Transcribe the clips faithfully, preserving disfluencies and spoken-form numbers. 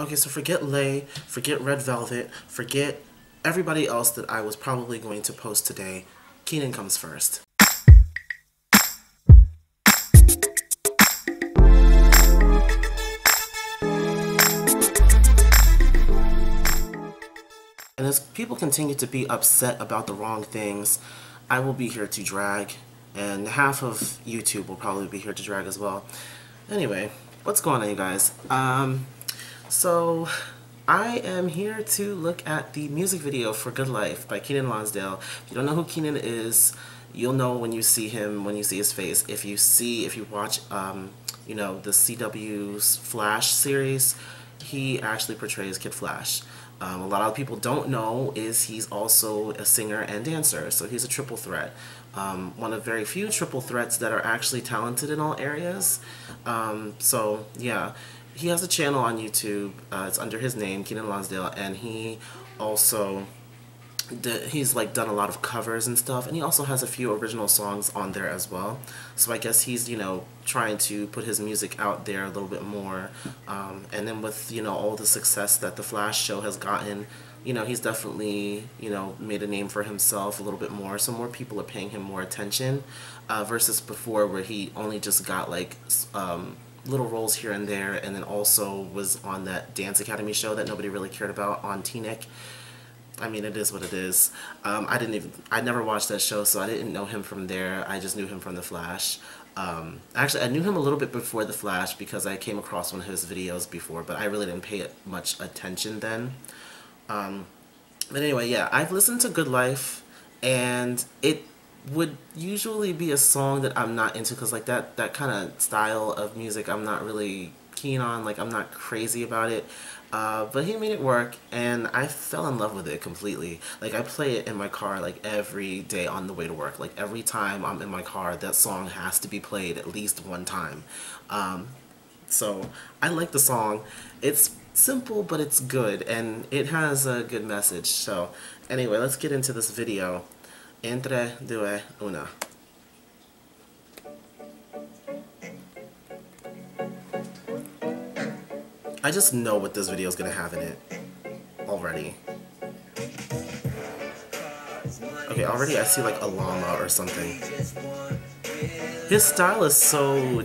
Okay, so forget Lay, forget Red Velvet, forget everybody else that I was probably going to post today. Keiynan comes first. And as people continue to be upset about the wrong things, I will be here to drag, and half of YouTube will probably be here to drag as well. Anyway, what's going on, you guys? Um, so I am here to look at the music video for Good Life by Keiynan Lonsdale. If you don't know who Keiynan is, you'll know when you see him, when you see his face. If you see, if you watch, um, you know, the C W's Flash series, he actually portrays Kid Flash. Um, a lot of people don't know is he's also a singer and dancer, so he's a triple threat. Um, one of very few triple threats that are actually talented in all areas. Um, so yeah, he has a channel on YouTube. Uh, it's under his name, Keiynan Lonsdale, and he also did, he's like done a lot of covers and stuff, and he also has a few original songs on there as well. So I guess he's, you know, trying to put his music out there a little bit more. Um, and then with, you know, all the success that The Flash show has gotten, you know, he's definitely, you know, made a name for himself a little bit more. So more people are paying him more attention uh, versus before, where he only just got like um, little roles here and there, and then also was on that Dance Academy show that nobody really cared about on TeenNick. I mean, it is what it is. Um, I didn't even, I never watched that show, so I didn't know him from there. I just knew him from The Flash. Um, actually, I knew him a little bit before The Flash because I came across one of his videos before, but I really didn't pay it much attention then. Um, but anyway, yeah, I've listened to Good Life, and it would usually be a song that I'm not into, because like that, that kind of style of music I'm not really keen on, like I'm not crazy about it. Uh, but he made it work, and I fell in love with it completely. Like, I play it in my car, like, every day on the way to work. Like, every time I'm in my car, that song has to be played at least one time. Um, so, I like the song. It's simple, but it's good, and it has a good message. So, anyway, let's get into this video. Entre, due, una. I just know what this video is going to have in it already. Okay, already I see like a llama or something. His style is so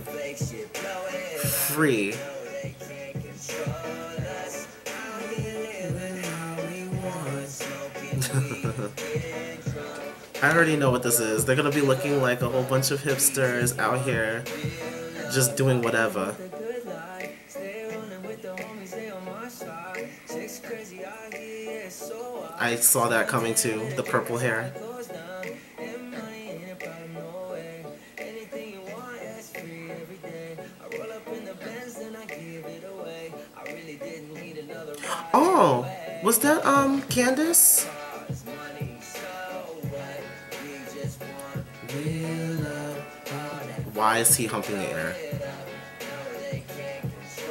free. I already know what this is. They're going to be looking like a whole bunch of hipsters out here just doing whatever. I saw that coming too, the purple hair. Oh, was that um Candace? Why is he humping the air?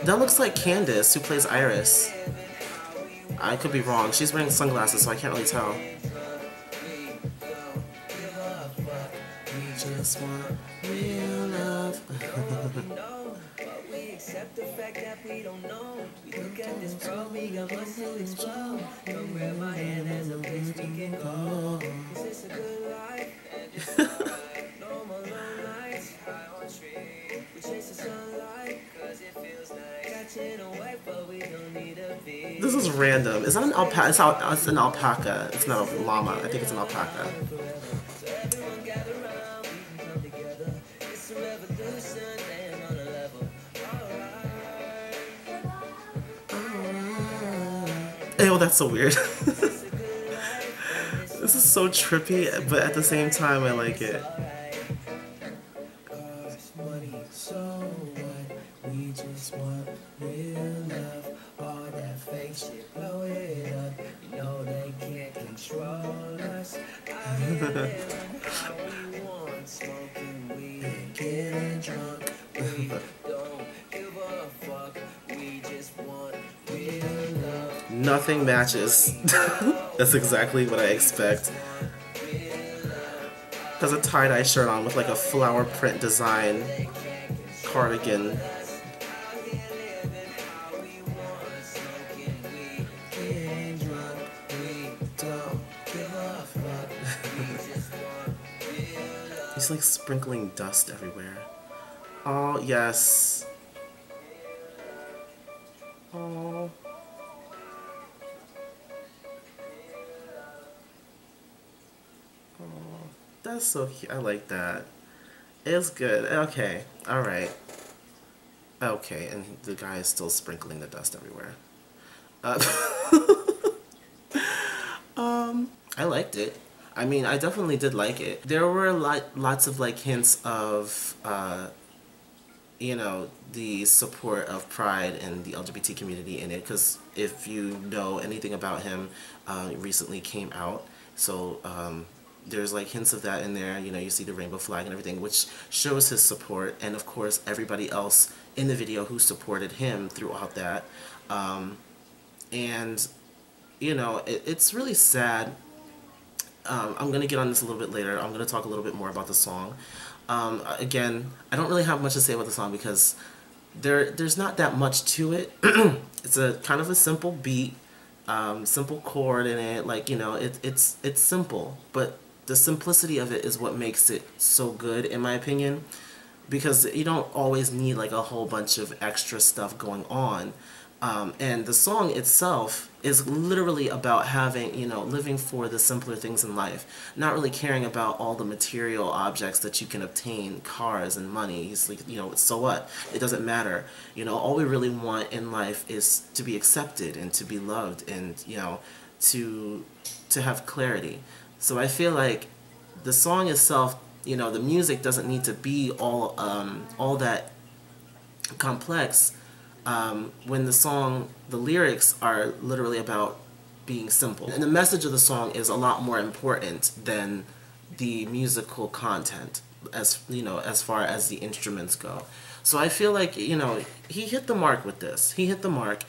That looks like Candace, who plays Iris. I could be wrong. She's wearing sunglasses, so I can't really tell. Just want real love. This is random. Is that an alpaca? It's, al it's an alpaca. It's not a llama. I think it's an alpaca. Oh, that's so weird. This is so trippy, but at the same time, I like it. Nothing matches. That's exactly what I expect. Has a tie-dye shirt on with like a flower print design cardigan. He's like sprinkling dust everywhere. Oh, yes. Oh. Oh, that's so cute. I like that. It's good. Okay. Alright. Okay, and the guy is still sprinkling the dust everywhere. Uh, um, I liked it. I mean, I definitely did like it. There were a lot, lots of like hints of, uh, you know, the support of Pride and the L G B T community in it. Because if you know anything about him, uh, it recently came out. So um, there's like hints of that in there. You know, you see the rainbow flag and everything, which shows his support. And of course, everybody else in the video who supported him throughout that. Um, and, you know, it, it's really sad. Um, I'm going to get on this a little bit later. I'm going to talk a little bit more about the song. Um, again, I don't really have much to say about the song because there there's not that much to it. It's a kind of a simple beat, um, simple chord in it. Like, you know, it, it's, it's simple, but the simplicity of it is what makes it so good, in my opinion, because you don't always need like a whole bunch of extra stuff going on. Um, and the song itself is literally about having, you know, living for the simpler things in life, not really caring about all the material objects that you can obtain, cars and money. It's like, you know, so what? It doesn't matter. You know, all we really want in life is to be accepted and to be loved and, you know, to, to have clarity. So I feel like the song itself, you know, the music doesn't need to be all, um, all that complex. Um, when the song, the lyrics are literally about being simple. And the message of the song is a lot more important than the musical content, as you know, as far as the instruments go. So I feel like, you know, he hit the mark with this. He hit the mark,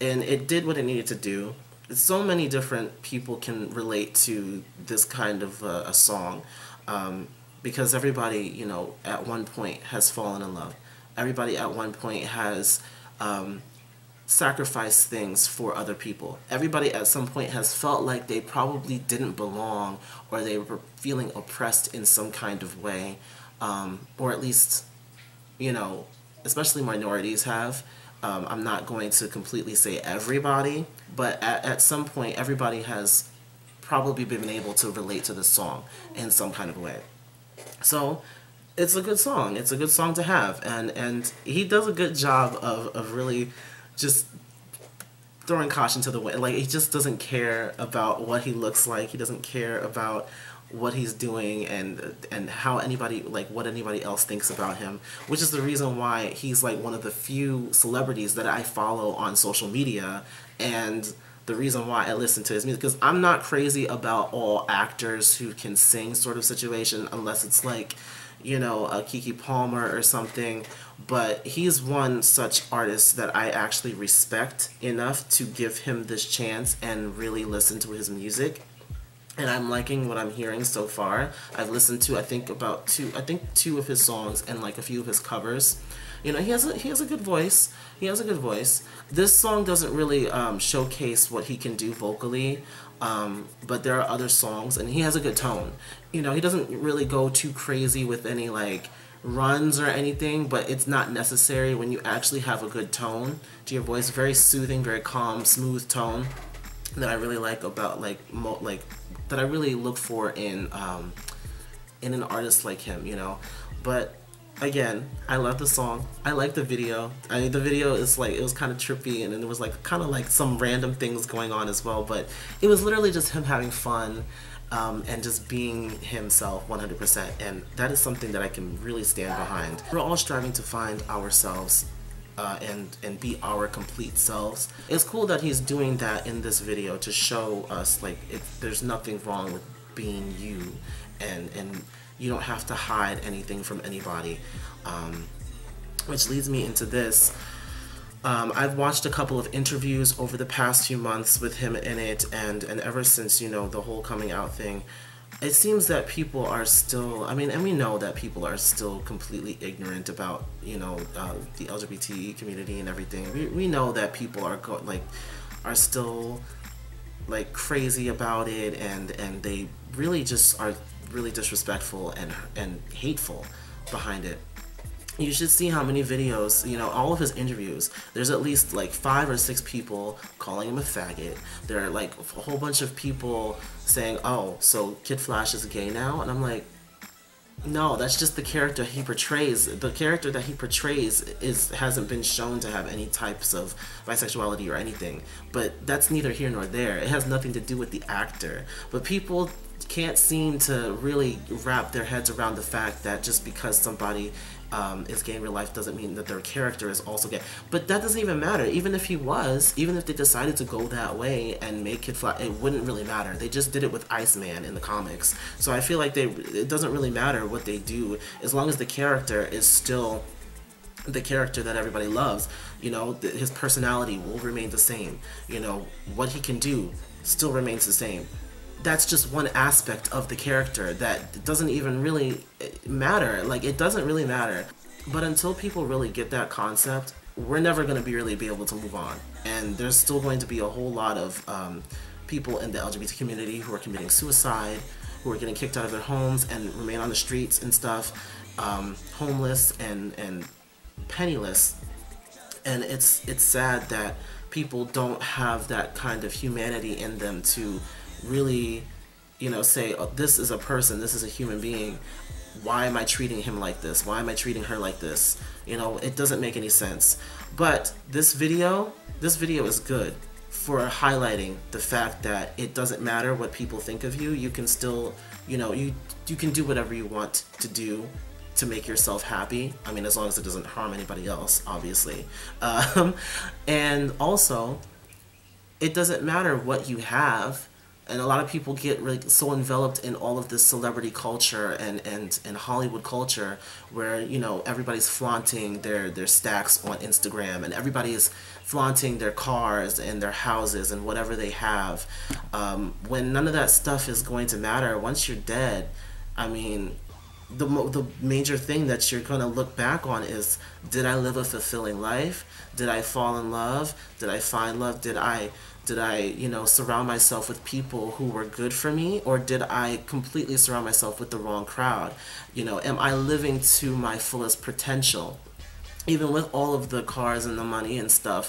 and it did what it needed to do. So many different people can relate to this kind of uh, a song, um, because everybody, you know, at one point has fallen in love. Everybody at one point has Um, sacrifice things for other people. Everybody at some point has felt like they probably didn't belong, or they were feeling oppressed in some kind of way, um, or at least, you know, especially minorities have. Um, I'm not going to completely say everybody, but at, at some point everybody has probably been able to relate to the song in some kind of way. So it's a good song. It's a good song to have, and and he does a good job of of really just throwing caution to the wind. Like, he just doesn't care about what he looks like. He doesn't care about what he's doing and and how anybody, like what anybody else thinks about him, which is the reason why he's like one of the few celebrities that I follow on social media, and the reason why I listen to his music, because I'm not crazy about all actors who can sing sort of situation, unless it's like, you know, a Kiki Palmer or something. But he's one such artist that I actually respect enough to give him this chance and really listen to his music. And I'm liking what I'm hearing so far. I've listened to, I think, about two, I think two of his songs and like a few of his covers. You know, he has a, he has a good voice. He has a good voice. This song doesn't really um, showcase what he can do vocally, um, but there are other songs, and he has a good tone. You know, he doesn't really go too crazy with any like runs or anything, but it's not necessary when you actually have a good tone to your voice. Very soothing, very calm, smooth tone that I really like about like mo like that I really look for in um, in an artist like him, you know. But again, I love the song. I like the video. I mean, the video is like, it was kind of trippy, and then there was like kind of like some random things going on as well. But it was literally just him having fun. Um, and just being himself one hundred percent, and that is something that I can really stand behind. We're all striving to find ourselves uh, and, and be our complete selves. It's cool that he's doing that in this video to show us like it, there's nothing wrong with being you, and, and you don't have to hide anything from anybody, um, which leads me into this. Um, I've watched a couple of interviews over the past few months with him in it, and, and ever since, you know, the whole coming out thing, it seems that people are still, I mean, and we know that people are still completely ignorant about, you know, uh, the L G B T community and everything. We, we know that people are, go like, are still, like, crazy about it, and, and they really just are really disrespectful and and hateful behind it. You should see how many videos, you know, all of his interviews, there's at least like five or six people calling him a faggot. There are like a whole bunch of people saying, oh, so Kid Flash is gay now? And I'm like, no, that's just the character he portrays. The character that he portrays is hasn't been shown to have any types of bisexuality or anything. But that's neither here nor there. It has nothing to do with the actor. But people can't seem to really wrap their heads around the fact that just because somebody Um, is gay in real life doesn't mean that their character is also gay. But that doesn't even matter. Even if he was, even if they decided to go that way and make Kid Flash, it wouldn't really matter. They just did it with Iceman in the comics. So I feel like they, it doesn't really matter what they do as long as the character is still the character that everybody loves. You know, th his personality will remain the same. You know, what he can do still remains the same. That's just one aspect of the character that doesn't even really matter. Like, it doesn't really matter. But until people really get that concept, we're never going to be really be able to move on. And there's still going to be a whole lot of um, people in the L G B T community who are committing suicide, who are getting kicked out of their homes and remain on the streets and stuff, um, homeless and, and penniless. And it's, it's sad that people don't have that kind of humanity in them to really, you know, say, oh, this is a person, this is a human being. Why am I treating him like this? Why am I treating her like this? You know, it doesn't make any sense. But this video, this video is good for highlighting the fact that it doesn't matter what people think of you. You can still, you know, you, you can do whatever you want to do to make yourself happy. I mean, as long as it doesn't harm anybody else, obviously. Um, and also, it doesn't matter what you have. And a lot of people get really so enveloped in all of this celebrity culture and, and, and Hollywood culture where, you know, everybody's flaunting their, their stacks on Instagram and everybody is flaunting their cars and their houses and whatever they have. Um, when none of that stuff is going to matter, once you're dead, I mean, the, the major thing that you're going to look back on is, did I live a fulfilling life? Did I fall in love? Did I find love? Did I... Did I, you know, surround myself with people who were good for me, or did I completely surround myself with the wrong crowd? You know, am I living to my fullest potential? Even with all of the cars and the money and stuff,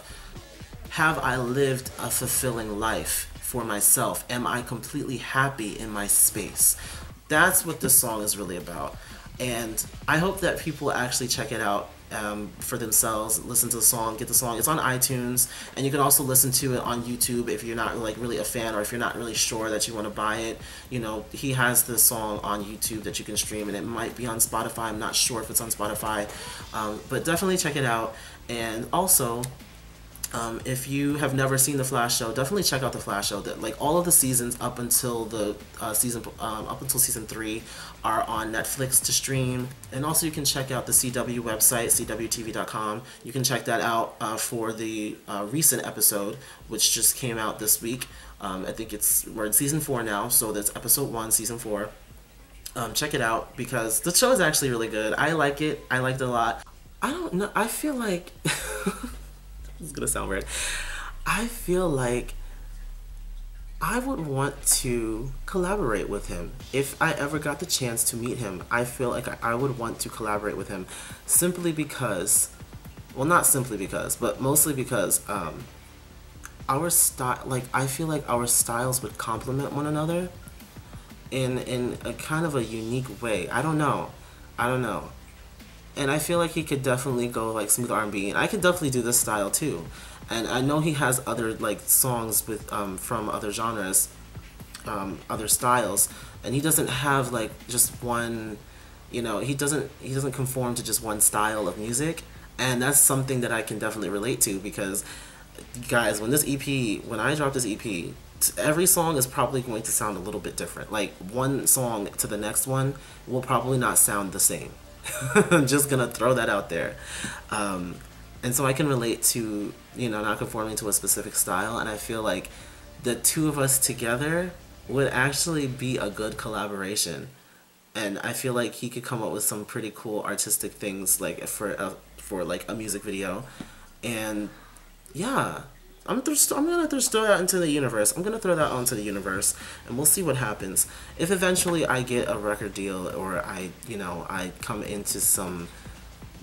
have I lived a fulfilling life for myself? Am I completely happy in my space? That's what this song is really about. And I hope that people actually check it out um, for themselves, listen to the song, get the song. It's on iTunes, and you can also listen to it on YouTube if you're not like really a fan or if you're not really sure that you want to buy it. You know, he has the song on YouTube that you can stream, and it might be on Spotify. I'm not sure if it's on Spotify, um, but definitely check it out. And also, Um, if you have never seen The Flash show, definitely check out The Flash show. That, like, all of the seasons up until the uh, season um, up until season three are on Netflix to stream, and also you can check out the C W website, c w t v dot com. You can check that out uh, for the uh, recent episode, which just came out this week. Um, I think it's we're in season four now, so that's episode one, season four. Um, check it out because the show is actually really good. I like it. I liked it a lot. I don't know. I feel like. It's gonna sound weird. I feel like I would want to collaborate with him. If I ever got the chance to meet him, I feel like I would want to collaborate with him simply because, well, not simply because, but mostly because um, our style, like, I feel like our styles would complement one another in, in a kind of a unique way. I don't know. I don't know. And I feel like he could definitely go like smooth R and B, and I could definitely do this style too. And I know he has other like songs with um, from other genres, um, other styles, and he doesn't have like just one, you know, he doesn't he doesn't conform to just one style of music, and that's something that I can definitely relate to because, guys, when this E P, when I dropped this E P, every song is probably going to sound a little bit different. Like one song to the next one will probably not sound the same. I'm just gonna throw that out there, um, and so I can relate to, you know, not conforming to a specific style, and I feel like the two of us together would actually be a good collaboration, and I feel like he could come up with some pretty cool artistic things like for a, for like a music video, and yeah, I'm, th I'm gonna th throw that into the universe. I'm gonna throw that onto the universe, and we'll see what happens. If eventually I get a record deal, or I, you know, I come into some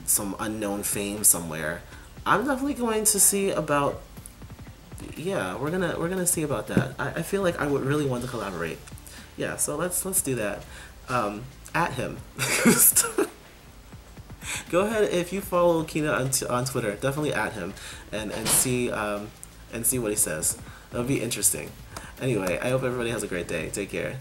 some unknown fame somewhere, I'm definitely going to see about. Yeah, we're gonna we're gonna see about that. I, I feel like I would really want to collaborate. Yeah, so let's let's do that. Um, at him. Go ahead, if you follow Keiynan on, t on Twitter, definitely at him and and see um and see what he says. That'll be interesting. Anyway, I hope everybody has a great day. Take care.